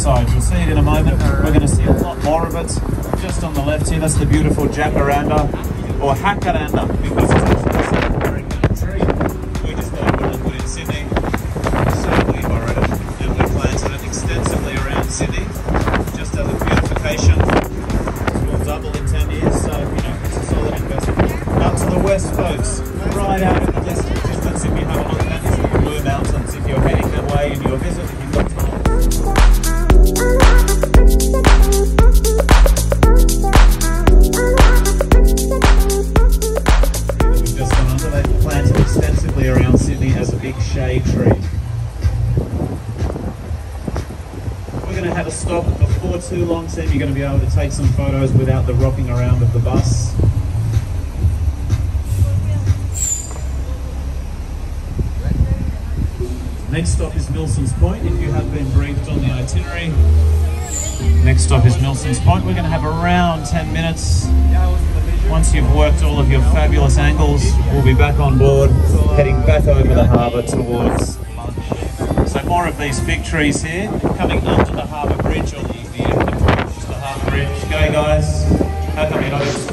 side. You'll see it in a moment. We're going to see a lot more of it. Just on the left here, that's the beautiful Jacaranda, or Jacaranda, because it's actually a South American tree. We just got one in Sydney. So we borrowed it and we planted it extensively around Sydney, just as a beautification. We'll double in 10 years, so you know, it's a solid investment. Up to the west, folks, right out in the distance, if you have a look, that is the Blue Mountains. If you're heading that way and you're visiting, if you've got time. Around Sydney as a big shade tree. We're going to have a stop before too long, Sam. You're going to be able to take some photos without the rocking around of the bus. Next stop is Milsons Point. If you have been briefed on the itinerary, next stop is Milsons Point. We're going to have around 10 minutes. Once you've worked all of your fabulous angles, we'll be back on board, heading back over the harbour towards London. So more of these fig trees here, coming under the harbour bridge, or the harbour bridge. Go guys, how come you don't?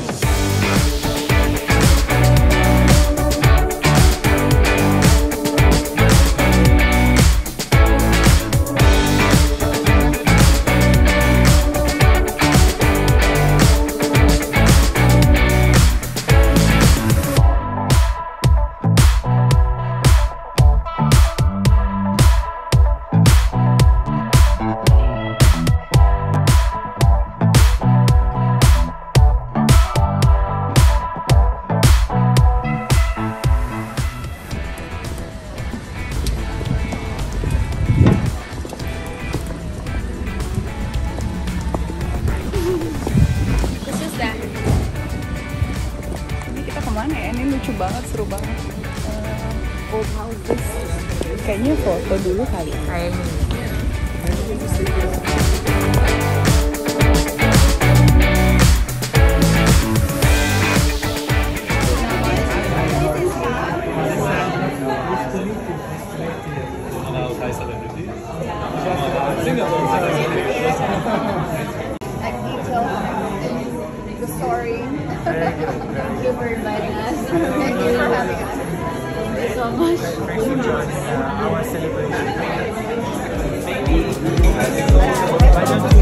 Banget, seru banget. Old houses. Kayaknya foto dulu kali. Sorry. Thank you for inviting us. Thank you for having us. Thank you so much. Thank you for joining our celebration.